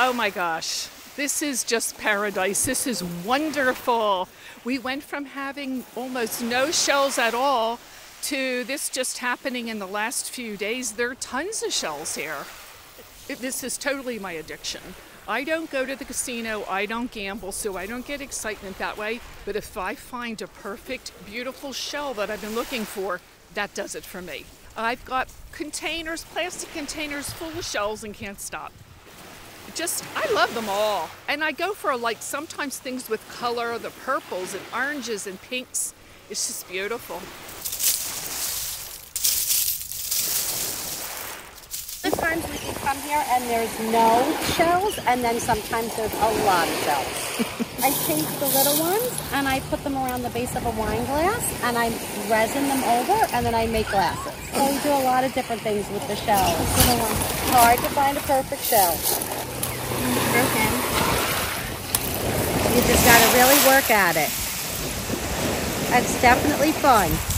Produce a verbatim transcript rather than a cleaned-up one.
Oh my gosh, this is just paradise. This is wonderful. We went from having almost no shells at all to this just happening in the last few days. There are tons of shells here. This is totally my addiction. I don't go to the casino, I don't gamble, so I don't get excitement that way. But if I find a perfect, beautiful shell that I've been looking for, that does it for me. I've got containers, plastic containers full of shells and can't stop. Just, I love them all. And I go for like sometimes things with color, the purples and oranges and pinks. It's just beautiful. Sometimes we can come here and there's no shells, and then sometimes there's a lot of shells. I take the little ones and I put them around the base of a wine glass and I resin them over and then I make glasses. So we do a lot of different things with the shells. Hard to find a perfect shell. Broken. You just gotta really work at it. That's definitely fun.